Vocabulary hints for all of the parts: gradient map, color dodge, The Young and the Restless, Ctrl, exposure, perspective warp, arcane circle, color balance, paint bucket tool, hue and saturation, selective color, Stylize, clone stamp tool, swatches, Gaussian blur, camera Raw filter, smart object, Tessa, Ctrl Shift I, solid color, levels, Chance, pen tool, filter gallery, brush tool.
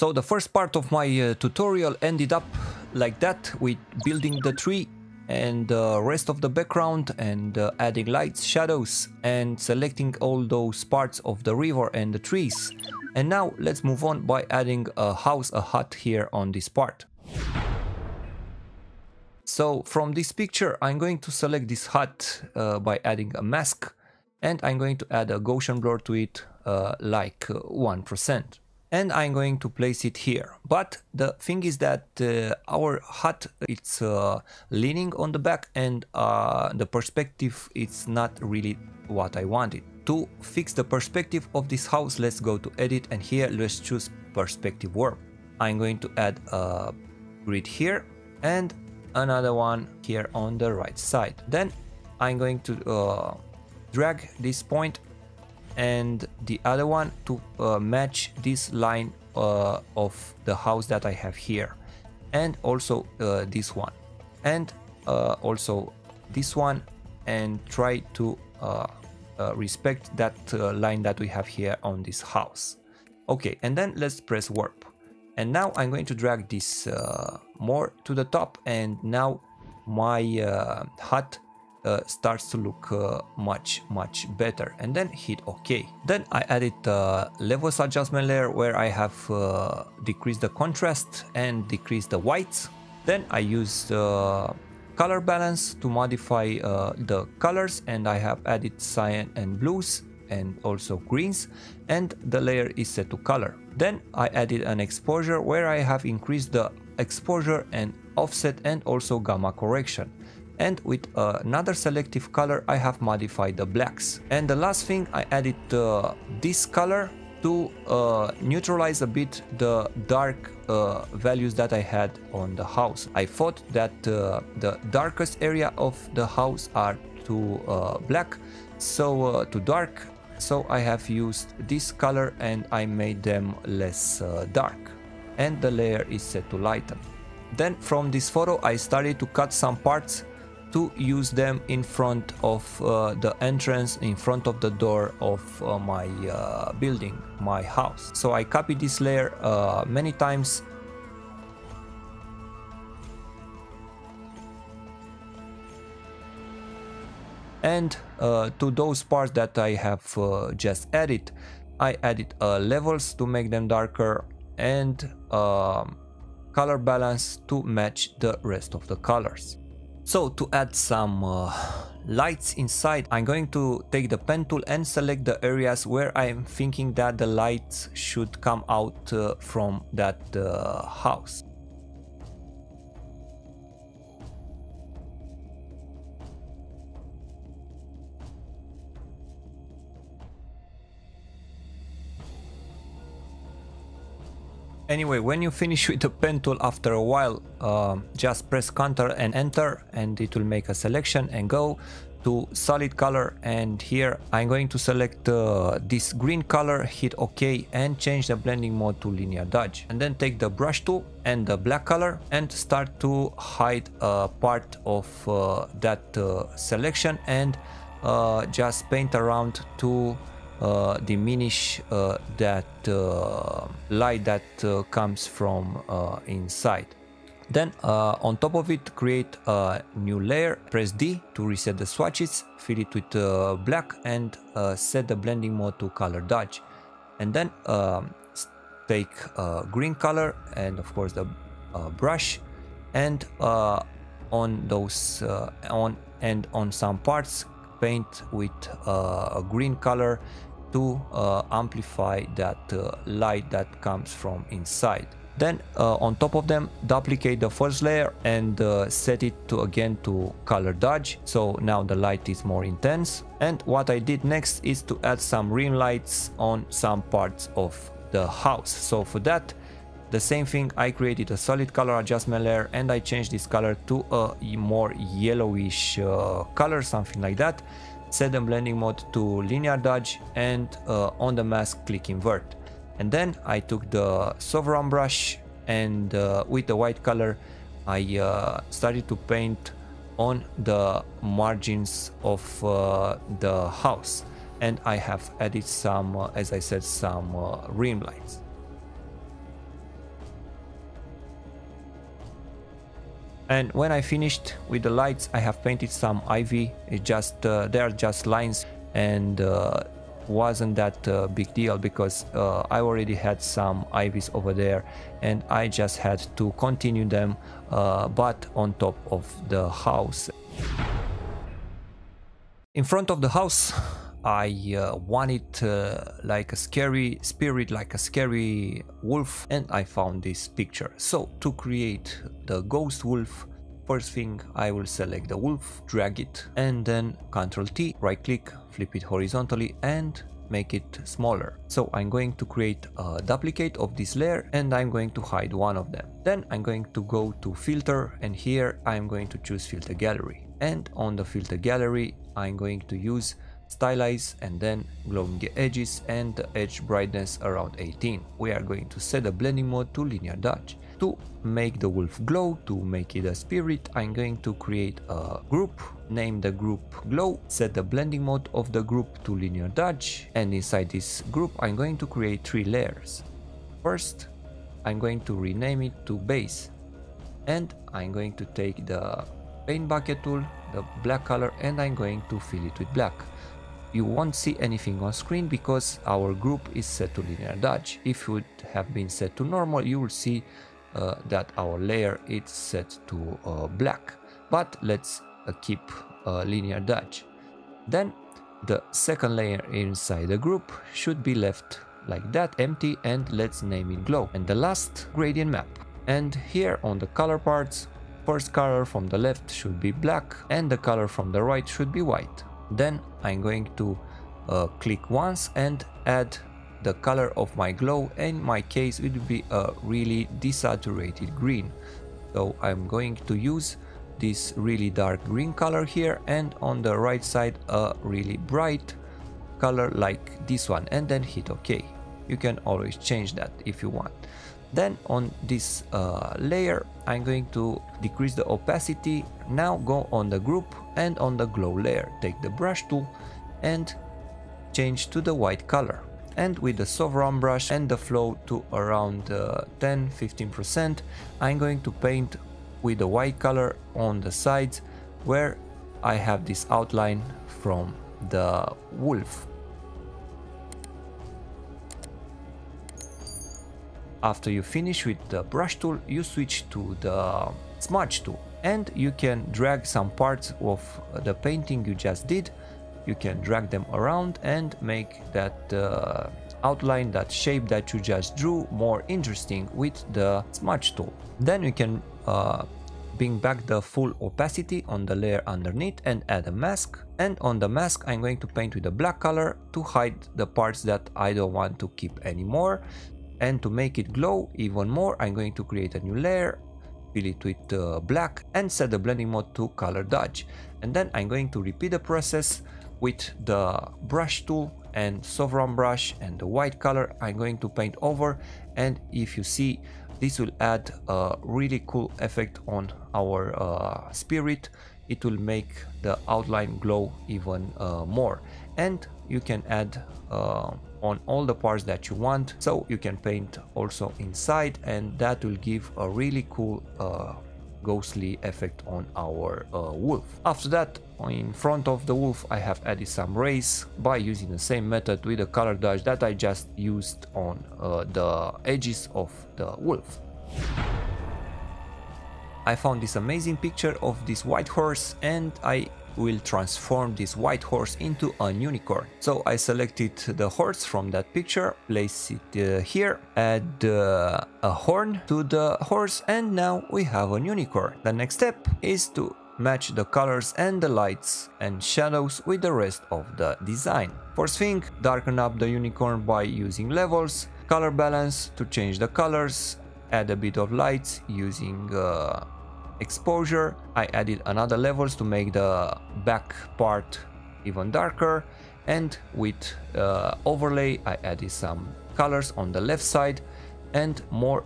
So the first part of my tutorial ended up like that, with building the tree and the rest of the background and adding lights, shadows and selecting all those parts of the river and the trees. And now let's move on by adding a house, a hut here on this part. So from this picture I'm going to select this hut by adding a mask, and I'm going to add a Gaussian blur to it, like 1%. And I'm going to place it here. But the thing is that our hut, it's leaning on the back, and the perspective, it's not really what I wanted. To fix the perspective of this house, let's go to edit, and here let's choose perspective warp. I'm going to add a grid here and another one here on the right side. Then I'm going to drag this point and the other one to match this line of the house that I have here, and also this one, and also this one, and try to respect that line that we have here on this house. Okay, and then let's press warp, and now I'm going to drag this more to the top, and now my hut starts to look much better, and then hit OK. Then I added the levels adjustment layer, where I have decreased the contrast and decreased the whites. Then I used color balance to modify the colors, and I have added cyan and blues and also greens, and the layer is set to color. Then I added an exposure, where I have increased the exposure and offset and also gamma correction. And with another selective color I have modified the blacks. And the last thing, I added this color to neutralize a bit the dark values that I had on the house. I thought that the darkest area of the house are to black, so to dark, so I have used this color and I made them less dark, and the layer is set to lighten. Then from this photo I started to cut some parts to use them in front of the entrance, in front of the door of my building, my house. So I copied this layer many times. And to those parts that I have just added, I added levels to make them darker, and color balance to match the rest of the colors. So to add some lights inside, I'm going to take the pen tool and select the areas where I'm thinking that the lights should come out from that house. Anyway, when you finish with the pen tool after a while, just press Ctrl and Enter, and it will make a selection, and go to solid color, and here I'm going to select this green color, hit OK, and change the blending mode to linear dodge. And then take the brush tool and the black color and start to hide a part of that selection, and just paint around to diminish that light that comes from inside. Then on top of it, create a new layer, press D to reset the swatches, fill it with black, and set the blending mode to color dodge. And then take green color and of course the brush, and on those on some parts paint with a green color to amplify that light that comes from inside. Then on top of them, duplicate the first layer and set it to again to color dodge, so now the light is more intense. And what I did next is to add some rim lights on some parts of the house. So for that, the same thing, I created a solid color adjustment layer, and I changed this color to a more yellowish color, something like that. Set the blending mode to linear dodge, and on the mask click invert. And then I took the sovereign brush, and with the white color I started to paint on the margins of the house, and I have added some, as I said, some rim lights. And when I finished with the lights, I have painted some ivy. It just they are just lines, and wasn't that a big deal because I already had some ivies over there, and I just had to continue them but on top of the house. In front of the house I wanted like a scary spirit, like a scary wolf, and I found this picture. So to create the ghost wolf, first thing I will select the wolf, drag it, and then Ctrl T, right click, flip it horizontally and make it smaller. So I'm going to create a duplicate of this layer and I'm going to hide one of them. Then I'm going to go to filter, and here I'm going to choose filter gallery, and on the filter gallery I'm going to use Stylize and then glowing edges and the edge brightness around 18. We are going to set the blending mode to linear dodge. To make the wolf glow, to make it a spirit, I'm going to create a group, name the group glow, set the blending mode of the group to linear dodge, and inside this group I'm going to create three layers. First I'm going to rename it to base, and I'm going to take the paint bucket tool, the black color, and I'm going to fill it with black. You won't see anything on screen because our group is set to linear dodge. If it would have been set to normal, you will see that our layer is set to black, but let's keep linear dodge. Then the second layer inside the group should be left like that, empty, and let's name it glow. And the last, gradient map. And here on the color parts, first color from the left should be black and the color from the right should be white. Then I'm going to click once and add the color of my glow. In my case it will be a really desaturated green, so I'm going to use this really dark green color here, and on the right side a really bright color like this one, and then hit OK. You can always change that if you want. Then on this layer I'm going to decrease the opacity. Now go on the group and on the glow layer, take the brush tool and change to the white color, and with the sovereign brush and the flow to around 10-15%, I'm going to paint with the white color on the sides where I have this outline from the wolf. After you finish with the brush tool, you switch to the smudge tool and you can drag some parts of the painting you just did. You can drag them around and make that outline, that shape that you just drew, more interesting with the smudge tool. Then you can bring back the full opacity on the layer underneath and add a mask. And on the mask I'm going to paint with a black color to hide the parts that I don't want to keep anymore. And to make it glow even more, I'm going to create a new layer, fill it with black, and set the blending mode to color dodge. And then I'm going to repeat the process with the brush tool and sovereign brush and the white color. I'm going to paint over, and if you see, this will add a really cool effect on our spirit. It will make the outline glow even more, and you can add on all the parts that you want, so you can paint also inside, and that will give a really cool ghostly effect on our wolf. After that, in front of the wolf I have added some rays by using the same method with the color dodge that I just used on the edges of the wolf. I found this amazing picture of this white horse, and I will transform this white horse into a unicorn. So I selected the horse from that picture, place it here, add a horn to the horse, and now we have a unicorn. The next step is to match the colors and the lights and shadows with the rest of the design. First thing, darken up the unicorn by using levels, color balance to change the colors, add a bit of lights using exposure. I added another levels to make the back part even darker, and with overlay I added some colors on the left side and more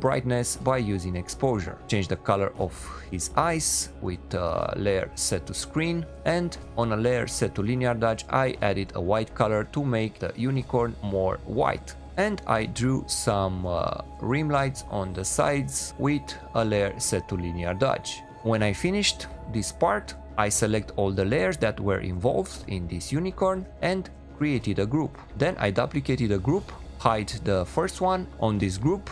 brightness by using exposure. Change the color of his eyes with a layer set to screen, and on a layer set to linear dodge I added a white color to make the unicorn more white. and I drew some rim lights on the sides with a layer set to linear dodge. When I finished this part, I select all the layers that were involved in this unicorn and created a group. Then I duplicated a group, hide the first one on this group.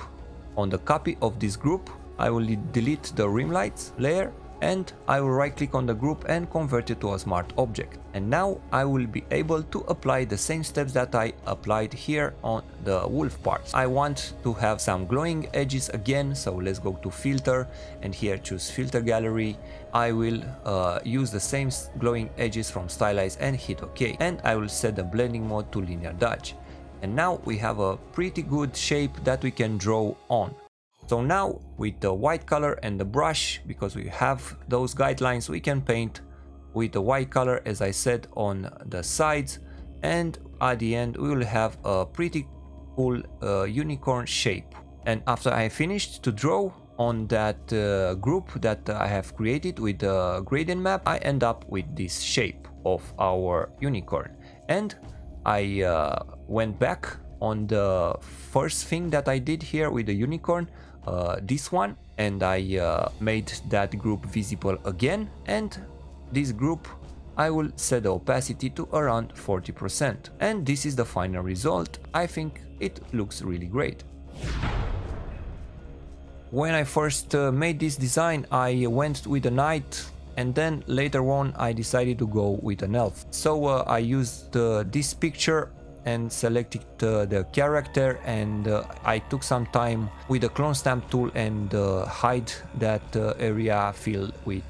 On the copy of this group, I will delete the rim lights layer and I will right click on the group and convert it to a smart object. And now I will be able to apply the same steps that I applied here on the wolf parts. I want to have some glowing edges again, so let's go to filter and here choose filter gallery. I will use the same glowing edges from Stylize and hit OK, and I will set the blending mode to linear dodge. And now we have a pretty good shape that we can draw on. So now with the white color and the brush, because we have those guidelines, we can paint with the white color, as I said, on the sides, and at the end we will have a pretty cool unicorn shape. And after I finished to draw on that group that I have created with the gradient map, I end up with this shape of our unicorn. And I went back on the first thing that I did here with the unicorn, this one, and I made that group visible again, and this group I will set the opacity to around 40%, and this is the final result. I think it looks really great. When I first made this design, I went with a knight, and then later on I decided to go with an elf. So I used this picture and selected the character, and I took some time with the clone stamp tool and hide that area filled with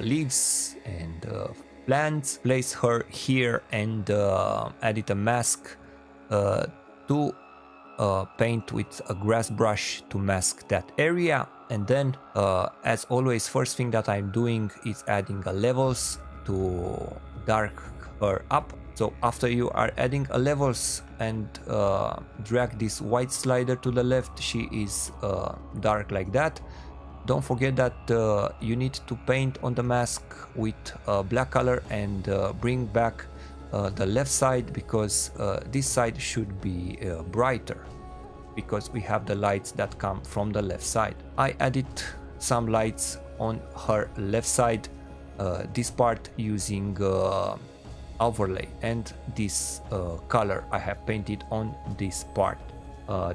leaves and plants, place her here, and added a mask to paint with a grass brush to mask that area. And then as always, first thing that I'm doing is adding a levels to dark her up. So after you are adding a levels and drag this white slider to the left, she is dark like that. Don't forget that you need to paint on the mask with black color and bring back the left side, because this side should be brighter, because we have the lights that come from the left side. I added some lights on her left side, this part using overlay, and this color I have painted on this part.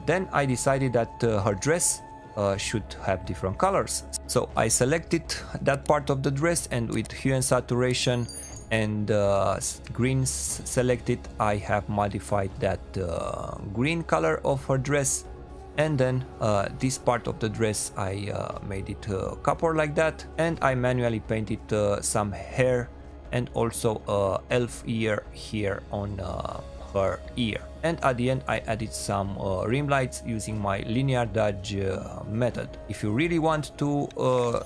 Then I decided that her dress should have different colors, so I selected that part of the dress, and with hue and saturation and greens selected, I have modified that green color of her dress. And then this part of the dress I made it copper like that, and I manually painted some hair and also elf ear here on her ear. And at the end I added some rim lights using my linear dodge method. If you really want to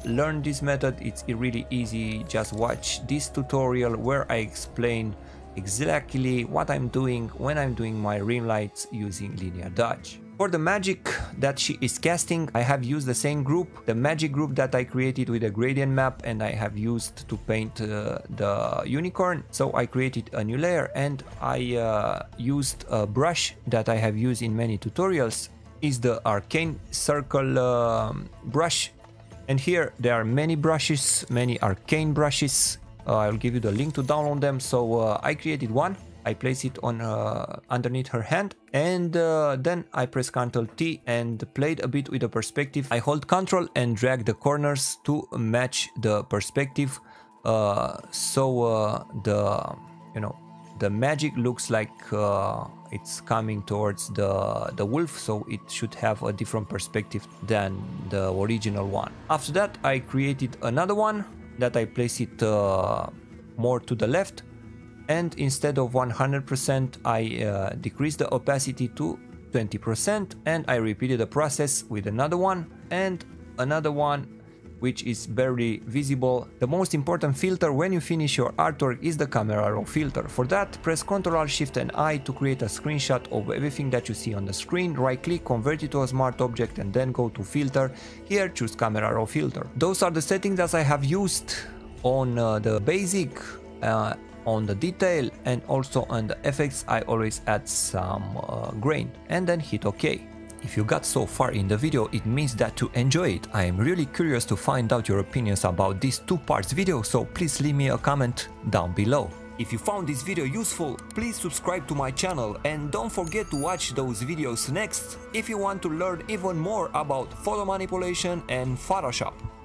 learn this method, it's really easy. Just watch this tutorial where I explain exactly what I'm doing when I'm doing my rim lights using linear dodge. For the magic that she is casting, I have used the same group, the magic group that I created with a gradient map, and I have used to paint the unicorn. So I created a new layer, and I used a brush that I have used in many tutorials. It's the arcane circle brush, and here there are many brushes, many arcane brushes. I'll give you the link to download them. So I created one. I place it on underneath her hand, and then I press Ctrl T and played a bit with the perspective. I hold Ctrl and drag the corners to match the perspective, so the magic looks like it's coming towards the wolf, so it should have a different perspective than the original one. After that, I created another one that I place it more to the left. And instead of 100%, I decreased the opacity to 20%, and I repeated the process with another one and another one, which is barely visible. The most important filter when you finish your artwork is the camera Raw filter. For that, press Ctrl Shift and I to create a screenshot of everything that you see on the screen, right click, convert it to a smart object, and then go to filter. Here choose camera Raw filter. Those are the settings that I have used on the basic on the detail, and also on the effects I always add some grain, and then hit OK. If you got so far in the video, it means that you enjoy it. I am really curious to find out your opinions about this 2-part video, so please leave me a comment down below. If you found this video useful, please subscribe to my channel and don't forget to watch those videos next if you want to learn even more about photo manipulation and Photoshop.